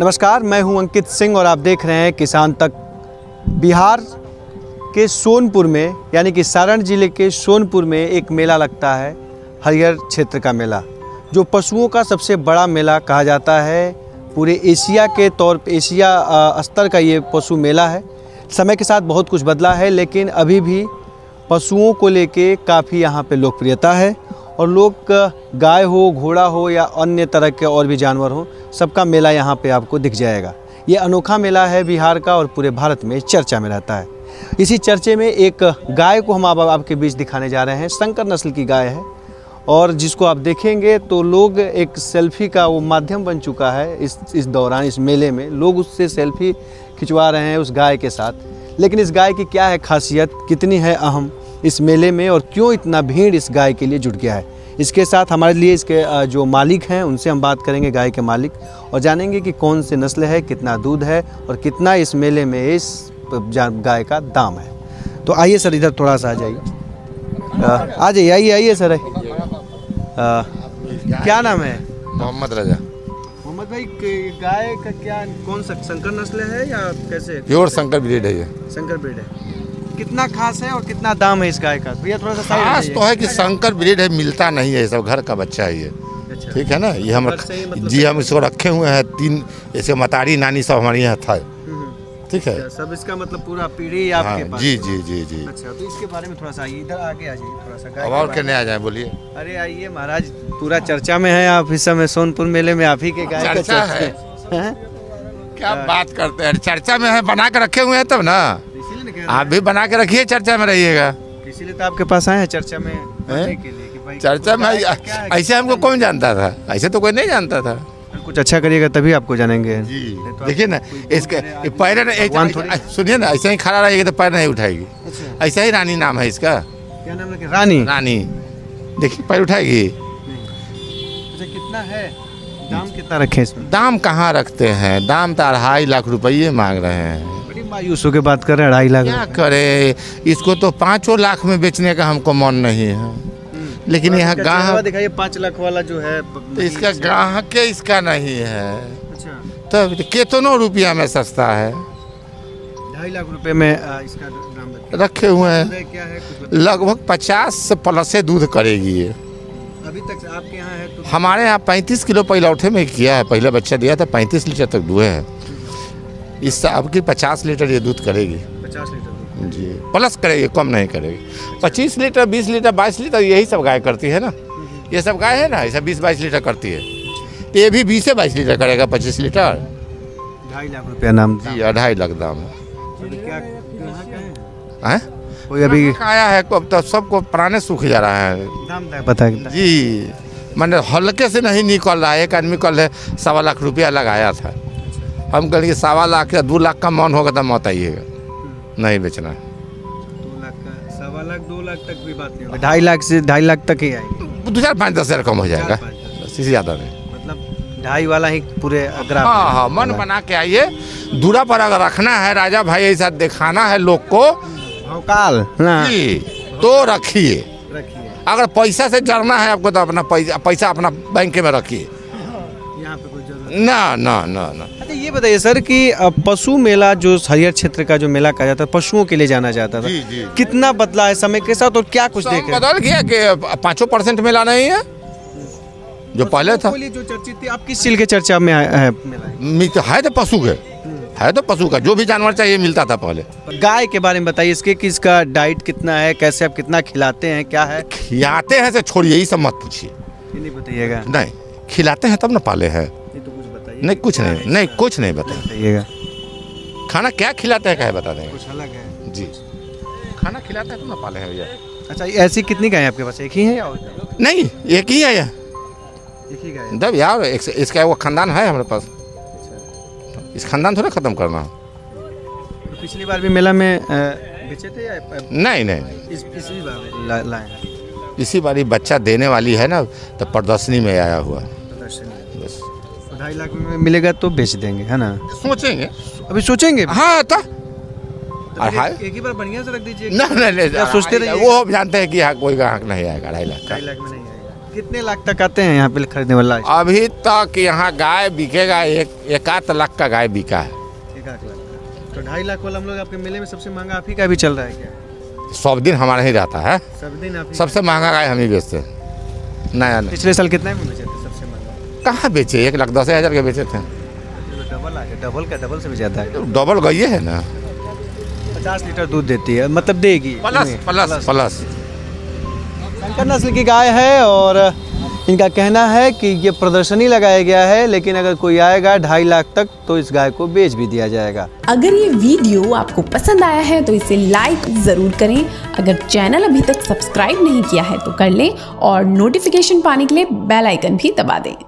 नमस्कार, मैं हूं अंकित सिंह और आप देख रहे हैं किसान तक। बिहार के सोनपुर में यानी कि सारण जिले के सोनपुर में एक मेला लगता है, हरियर क्षेत्र का मेला, जो पशुओं का सबसे बड़ा मेला कहा जाता है। पूरे एशिया के तौर पर एशिया स्तर का ये पशु मेला है। समय के साथ बहुत कुछ बदला है, लेकिन अभी भी पशुओं को लेके काफ़ी यहाँ पे लोकप्रियता है और लोग गाय हो, घोड़ा हो या अन्य तरह के और भी जानवर हो, सबका मेला यहाँ पे आपको दिख जाएगा। ये अनोखा मेला है बिहार का और पूरे भारत में चर्चा में रहता है। इसी चर्चे में एक गाय को हम अब आपके बीच दिखाने जा रहे हैं। शंकर नस्ल की गाय है और जिसको आप देखेंगे तो लोग एक सेल्फ़ी का वो माध्यम बन चुका है। इस दौरान इस मेले में लोग उससे सेल्फ़ी खिंचवा रहे हैं उस गाय के साथ। लेकिन इस गाय की क्या है खासियत, कितनी है अहम इस मेले में और क्यों इतना भीड़ इस गाय के लिए जुट गया है, इसके साथ हमारे लिए इसके जो मालिक हैं उनसे हम बात करेंगे, गाय के मालिक, और जानेंगे कि कौन सी नस्ल है, कितना दूध है और कितना इस मेले में इस गाय का दाम है। तो आइए सर, इधर थोड़ा सा आ जाइए, आ जाइए, आइए आइए सर। क्या नाम है? मोहम्मद राजा। मोहम्मद भाई, गाय का क्या, कौन सा शंकर नस्ल है या कैसे? प्योर शंकर ब्रीड है, ये शंकर ब्रीड है। कितना खास है और कितना दाम है इस गाय का? भैया थोड़ा सा खास तो है कि शंकर ब्रीड है, मिलता नहीं है, सब घर का बच्चा है ये। अच्छा। ठीक है ना, ये हम मतलब जी हम इसको रखे हुए हैं। तीन ऐसे मतारी नानी सब हमारे यहाँ था। ठीक है, सब इसका मतलब पूरा पीढ़ी आपके पास। जी जी जी जी। अच्छा, तो इसके बारे में थोड़ा सा आइए, इधर आगे आ जाइए थोड़ा सा। अब और कहने आ जाए, बोलिए। अरे आइए महाराज, पूरा चर्चा में है आप इस समय, सोनपुर मेले में आप ही के गाय का चर्चा है। क्या बात करते हैं, चर्चा में है, बना के रखे हुए हैं तब ना, आप भी बना के रखिए, चर्चा में रहिएगा, इसीलिए तो आपके पास आए हैं चर्चा में है? के लिए कि भाई चर्चा में ऐसे हमको कौन जानता था, ऐसे तो कोई नहीं जानता था। कुछ अच्छा करिएगा तभी आपको जानेंगे जी। तो देखिए ना, इसका पैर सुनिए ना, ऐसे ही खड़ा रहेगा तो पैर नहीं उठाएगी। ऐसा ही रानी नाम है इसका। क्या नाम है? रानी। रानी देखिए पैर उठाएगी। कितना है दाम, कितना रखे इसमें? दाम कहाँ रखते हैं, दाम तो 2.5 लाख रुपये मांग रहे हैं। मायूस होकर बात कर रहे हैं, 2.5 लाख। क्या करे, इसको तो 5 लाख में बेचने का हमको मन नहीं है। लेकिन यहाँ ग्राहक दिखाइए, 5 लाख वाला जो है तो इसका ग्राहक के इसका नहीं है। अच्छा, तब तो कितनों रुपया में सस्ता है, 2.5 लाख रुपए में इसका दाम रखे हुए हैं। लगभग 50 प्लस दूध करेगी ये। अभी तक आपके यहाँ है तो हमारे यहाँ 35 किलो पैलौठे में किया है, पहले बच्चा दिया था, 35 लीटर तक दूध है इस। आपकी 50 लीटर ये दूध करेगी, 50 लीटर जी प्लस करेगी, कम नहीं करेगी। 25 लीटर, 20 लीटर, 22 लीटर यही सब गाय करती है ना, ये सब गाय है ना, ये सब 20-22 लीटर करती है। तो ये भी 20 से 22 लीटर करेगा, 25 लीटर। 2.5 लाख रुपया नाम जी, 2.5 लाख दाम है। कोई अभी आया है अब तो सबको पुराने सूख जा रहा है, पता है जी, मैंने हल्के से नहीं निकल रहा है। एक आदमी कल है 2.25 लाख रुपया लगाया था, हम कहेंगे 2.25 लाख या 2 लाख का मन होगा तो मत आइएगा, नहीं बेचना है। 2 लाख का 2.25 लाख, 2 लाख तक भी बात नहीं होगा, 2.5 लाख से 2.5 लाख तक ही आएगी, 2-4-5-10 हज़ार कम हो जाएगा, इससे ज़्यादा नहीं। मतलब 2.5 वाला ही पूरे अग्रा। हाँ हाँ, मन बना के आइए, दूरा पर अगर रखना है राजा भाई, ऐसा दिखाना है लोग को भौकाल तो रखिए, अगर पैसा से जड़ना है आपको तो अपना पैसा अपना बैंक में रखिए, यहाँ पे कोई जरूरत ना ना ना ना। अच्छा ये बताइए सर कि पशु मेला जो हरियर क्षेत्र का जो मेला कहा जाता है, पशुओं के लिए जाना जाता था, जी। कितना बदला है समय के साथ और क्या कुछ देख बदल गया कि 5% मेला नहीं है जो पहले था, जो चर्चित थी। आप किस चीज के चर्चा में है? तो पशु के है, तो पशु का जो भी जानवर चाहिए मिलता था पहले। गाय के बारे में बताइए, इसके किसका डाइट कितना है, कैसे आप कितना खिलाते हैं, क्या है? खिलाते हैं से छोड़िए, यही सब मत पूछिए, नहीं बताइएगा, नहीं खिलाते हैं तब ना पाले हैं। तो कुछ बताइए। नहीं कुछ नहीं, नहीं कुछ नहीं बताइएगा। खाना क्या खिलाते हैं, क्या बता देंगे, कुछ अलग है जी। खाना खिलाते हैं तब ना पाले हैं भैया। अच्छा, ऐसी कितनी गाय आपके पास, एक ही है? और नहीं, एक ही है यार, एक ही गाय जब यार इसका वो खानदान है हमारे पास, इस खानदान थोड़ा ख़त्म करना। पिछली बार भी मेला में बेचे थे? नहीं नहीं, इसी बारी बच्चा देने वाली है ना, तो प्रदर्शनी में आया हुआ। 2.5 लाख में मिलेगा तो बेच देंगे, है ना? सोचेंगे, अभी सोचेंगे। हाँ तो एक ही बार बढ़िया से रख दीजिए। नहीं सोचते रहिए, वो जानते हैं कि यहाँ कोई ग्राहक नहीं आएगा, 2.5 लाख में नहीं आएगा। कितने लाख तक आते हैं यहाँ पे खरीदने वाला? अभी तक यहाँ गाय बिकेगा 1-1.5 लाख का गाय बिका है। 1.5 लाख तो 2.5 लाख वाला हम लोग आपके मेले में सबसे महंगा आप ही का भी चल रहा है क्या? सब दिन हमारा ही रहता है, सब दिन आप सबसे महंगा गाय हम ही बेचते हैं। नया पिछले साल कितना में बेचे थे सबसे महंगा? कहाँ बेचे, 1,10,000 के बेचे थे। डबल से भी ज्यादा है, डबल गई है ना। 50 लीटर दूध देती है, मतलब देगी प्लस। शंकर नस्ल की गाय है और इनका कहना है कि ये प्रदर्शनी लगाया गया है, लेकिन अगर कोई आएगा 2.5 लाख तक तो इस गाय को बेच भी दिया जाएगा। अगर ये वीडियो आपको पसंद आया है तो इसे लाइक जरूर करें। अगर चैनल अभी तक सब्सक्राइब नहीं किया है तो कर लें और नोटिफिकेशन पाने के लिए बेल आइकन भी दबा दें।